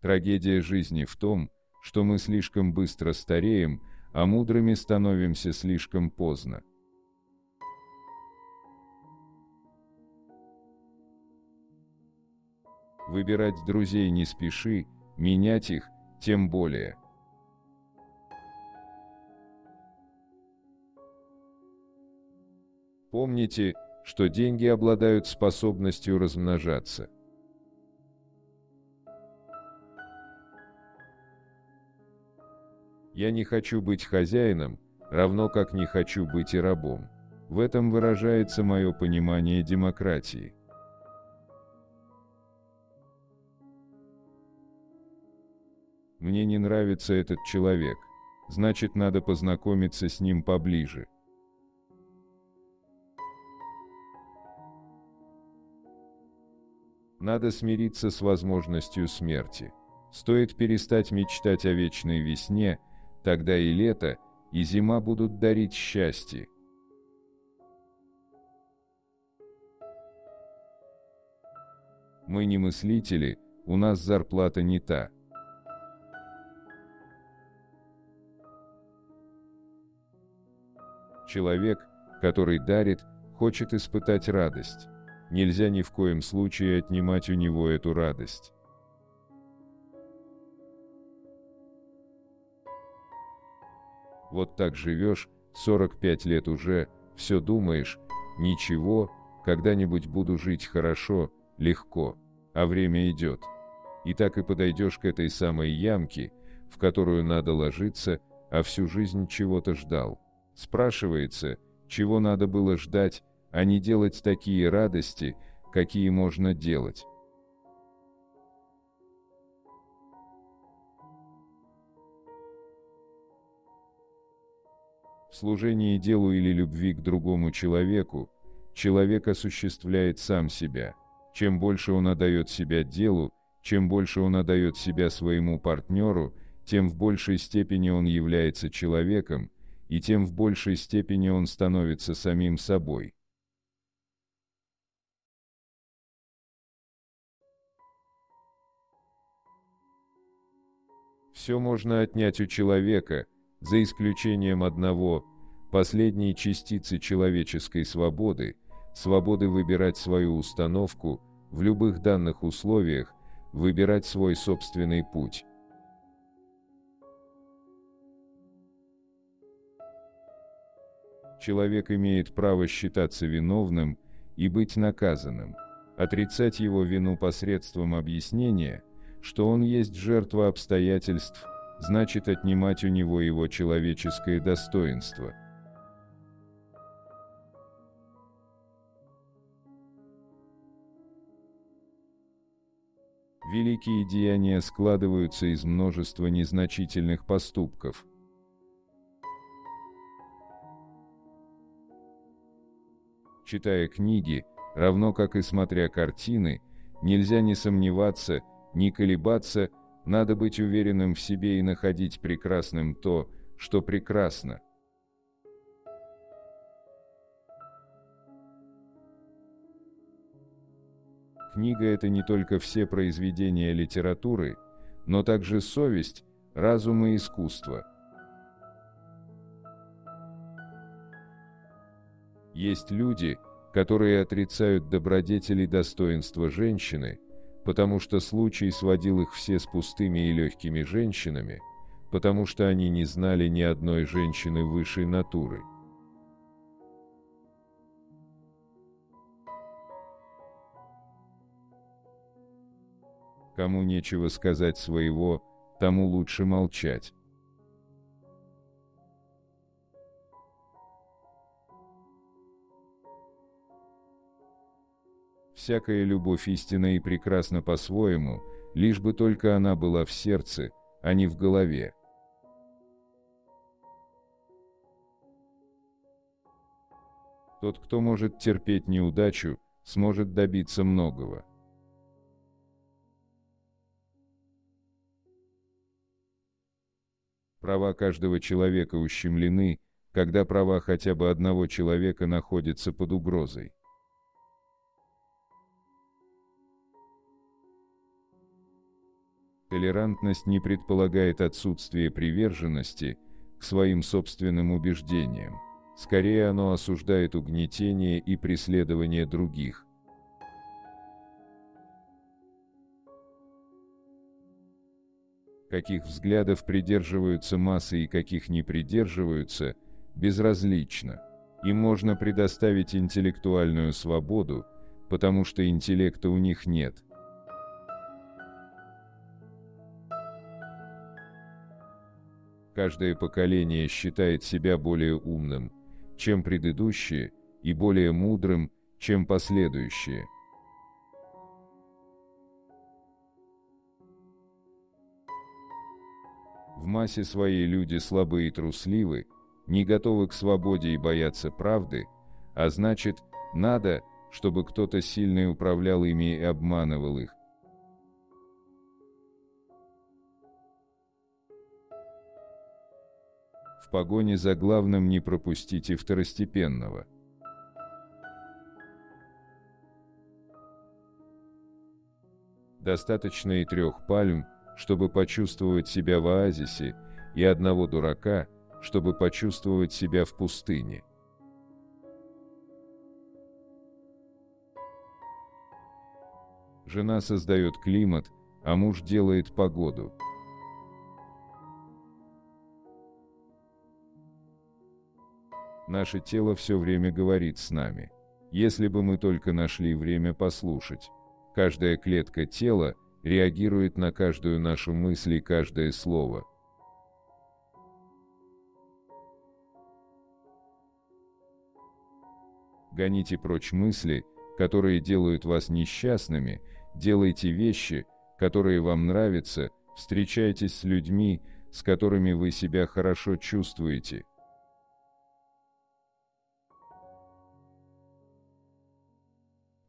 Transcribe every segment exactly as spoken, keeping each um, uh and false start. Трагедия жизни в том, что мы слишком быстро стареем, а мудрыми становимся слишком поздно. Выбирать друзей не спеши, менять их тем более. Помните, что деньги обладают способностью размножаться. Я не хочу быть хозяином, равно как не хочу быть и рабом. В этом выражается мое понимание демократии. Мне не нравится этот человек, значит, надо познакомиться с ним поближе. Надо смириться с возможностью смерти. Стоит перестать мечтать о вечной весне, тогда и лето, и зима будут дарить счастье. Мы не мыслители, у нас зарплата не та. Человек, который дарит, хочет испытать радость. Нельзя ни в коем случае отнимать у него эту радость. Вот так живешь, сорок пять лет уже, все думаешь, ничего, когда-нибудь буду жить хорошо, легко, а время идет. И так и подойдешь к этой самой ямке, в которую надо ложиться, а всю жизнь чего-то ждал. Спрашивается, чего надо было ждать, а не делать такие радости, какие можно делать. В служении делу или любви к другому человеку, человек осуществляет сам себя. Чем больше он отдает себя делу, чем больше он отдает себя своему партнеру, тем в большей степени он является человеком, и тем в большей степени он становится самим собой. Все можно отнять у человека, за исключением одного, последней частицы человеческой свободы, свободы выбирать свою установку, в любых данных условиях, выбирать свой собственный путь. Человек имеет право считаться виновным и быть наказанным. Отрицать его вину посредством объяснения, что он есть жертва обстоятельств, значит отнимать у него его человеческое достоинство. Великие деяния складываются из множества незначительных поступков. Читая книги, равно как и смотря картины, нельзя не сомневаться, не колебаться, надо быть уверенным в себе и находить прекрасным то, что прекрасно. Книга – это не только все произведения литературы, но также совесть, разум и искусство. Есть люди, которые отрицают добродетели и достоинства женщины, потому что случай сводил их все с пустыми и легкими женщинами, потому что они не знали ни одной женщины высшей натуры. Кому нечего сказать своего, тому лучше молчать. Всякая любовь истинна и прекрасна по-своему, лишь бы только она была в сердце, а не в голове. Тот, кто может терпеть неудачу, сможет добиться многого. Права каждого человека ущемлены, когда права хотя бы одного человека находятся под угрозой. толерантность не предполагает отсутствие приверженности к своим собственным убеждениям. Скорее, оно осуждает угнетение и преследование других. Каких взглядов придерживаются массы и каких не придерживаются, безразлично. Им можно предоставить интеллектуальную свободу, потому что интеллекта у них нет. Каждое поколение считает себя более умным, чем предыдущее, и более мудрым, чем последующее. В массе своей люди слабы и трусливы, не готовы к свободе и боятся правды, а значит, надо, чтобы кто-то сильный управлял ими и обманывал их. В погоне за главным не пропустите второстепенного. Достаточно и трех пальм, чтобы почувствовать себя в оазисе, и одного дурака, чтобы почувствовать себя в пустыне. Жена создает климат, а муж делает погоду. Наше тело все время говорит с нами. Если бы мы только нашли время послушать. Каждая клетка тела реагирует на каждую нашу мысль и каждое слово. Гоните прочь мысли, которые делают вас несчастными, делайте вещи, которые вам нравятся, встречайтесь с людьми, с которыми вы себя хорошо чувствуете.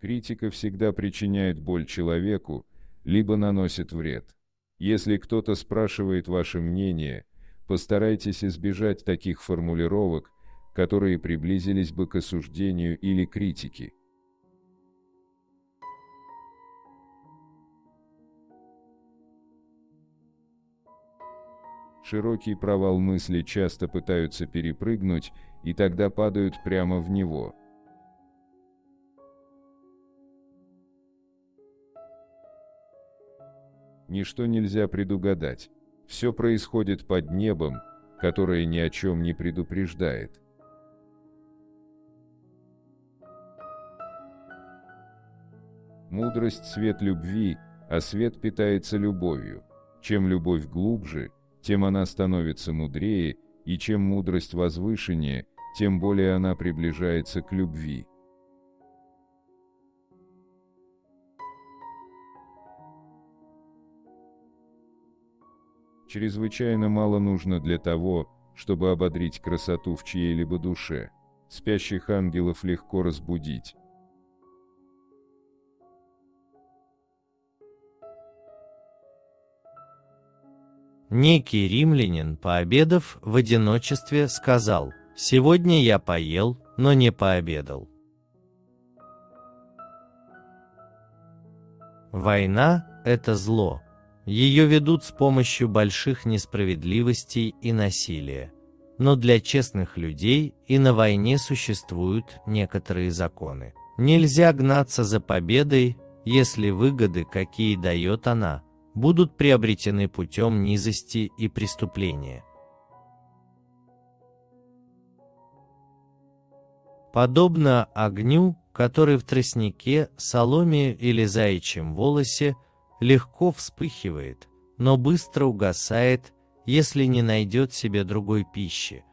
Критика всегда причиняет боль человеку, либо наносит вред. Если кто-то спрашивает ваше мнение, постарайтесь избежать таких формулировок, которые приблизились бы к осуждению или критике. Широкий провал мысли часто пытаются перепрыгнуть и тогда падают прямо в него. Ничто нельзя предугадать. Все происходит под небом, которое ни о чем не предупреждает. Мудрость – свет любви, а свет питается любовью. Чем любовь глубже, тем она становится мудрее, и чем мудрость возвышеннее, тем более она приближается к любви. Чрезвычайно мало нужно для того, чтобы ободрить красоту в чьей-либо душе. Спящих ангелов легко разбудить. Некий римлянин, пообедав в одиночестве, сказал: «Сегодня я поел, но не пообедал». Война – это зло. Ее ведут с помощью больших несправедливостей и насилия. Но для честных людей и на войне существуют некоторые законы. Нельзя гнаться за победой, если выгоды, какие дает она, будут приобретены путем низости и преступления. Подобно огню, который в тростнике, соломе или заячьем волосе легко вспыхивает, но быстро угасает, если не найдет себе другой пищи,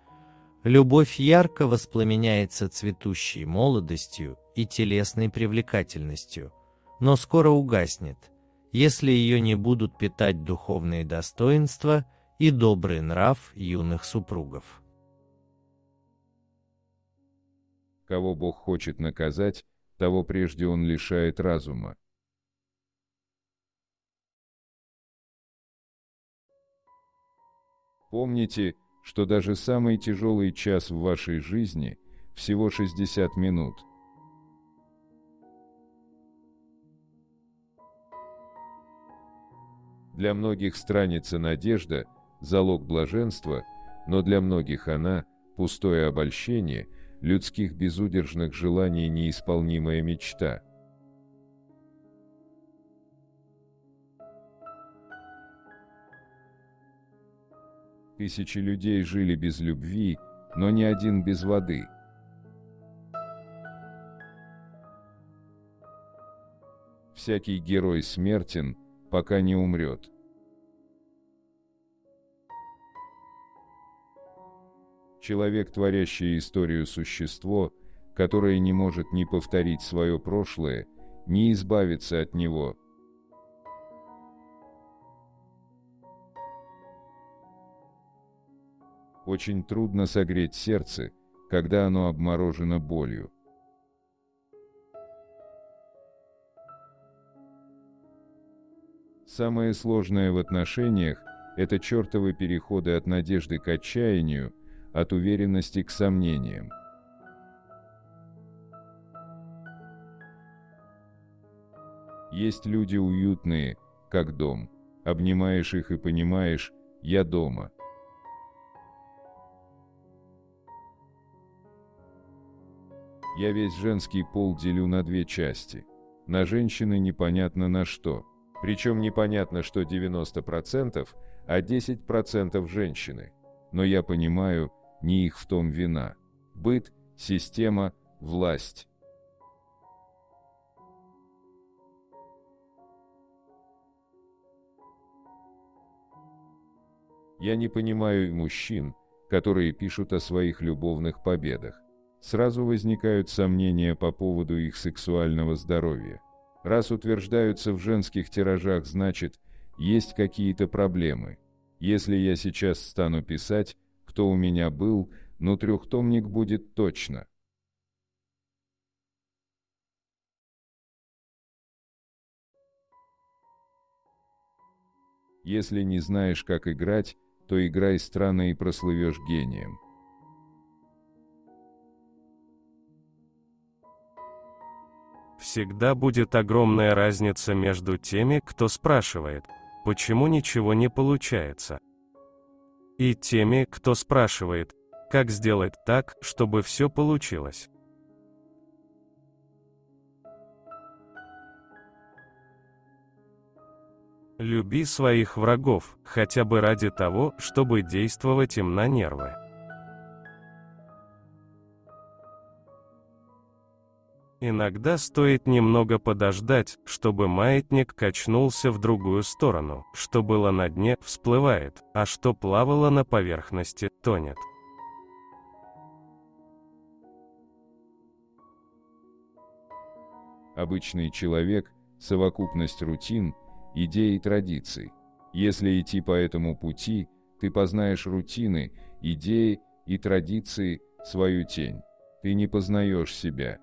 любовь ярко воспламеняется цветущей молодостью и телесной привлекательностью, но скоро угаснет, если ее не будут питать духовные достоинства и добрый нрав юных супругов. Кого Бог хочет наказать, того прежде Он лишает разума. Помните, что даже самый тяжелый час в вашей жизни – всего шестьдесят минут. Для многих страница надежда – залог блаженства, но для многих она – пустое обольщение, людских безудержных желаний неисполнимая мечта. Тысячи людей жили без любви, но ни один без воды. Всякий герой смертен, пока не умрет. Человек, творящий историю, существо, которое не может ни повторить свое прошлое, ни избавиться от него. Очень трудно согреть сердце, когда оно обморожено болью. Самое сложное в отношениях – это чертовы переходы от надежды к отчаянию, от уверенности к сомнениям. Есть люди уютные, как дом. Обнимаешь их и понимаешь – я дома. Я весь женский пол делю на две части. На женщины непонятно на что. Причем непонятно, что девяносто процентов, а десять процентов женщины. Но я понимаю, не их в том вина. Быт, система, власть. Я не понимаю и мужчин, которые пишут о своих любовных победах. Сразу возникают сомнения по поводу их сексуального здоровья. Раз утверждаются в женских тиражах, значит, есть какие-то проблемы. Если я сейчас стану писать, кто у меня был, ну трехтомник будет точно. Если не знаешь, как играть, то играй странно и прослывешь гением. Всегда будет огромная разница между теми, кто спрашивает, почему ничего не получается, и теми, кто спрашивает, как сделать так, чтобы все получилось. Люби своих врагов, хотя бы ради того, чтобы действовать им на нервы. Иногда стоит немного подождать, чтобы маятник качнулся в другую сторону, что было на дне, всплывает, а что плавало на поверхности, тонет. Обычный человек – совокупность рутин, идей и традиций. Если идти по этому пути, ты познаешь рутины, идеи и традиции, свою тень. Ты не познаешь себя.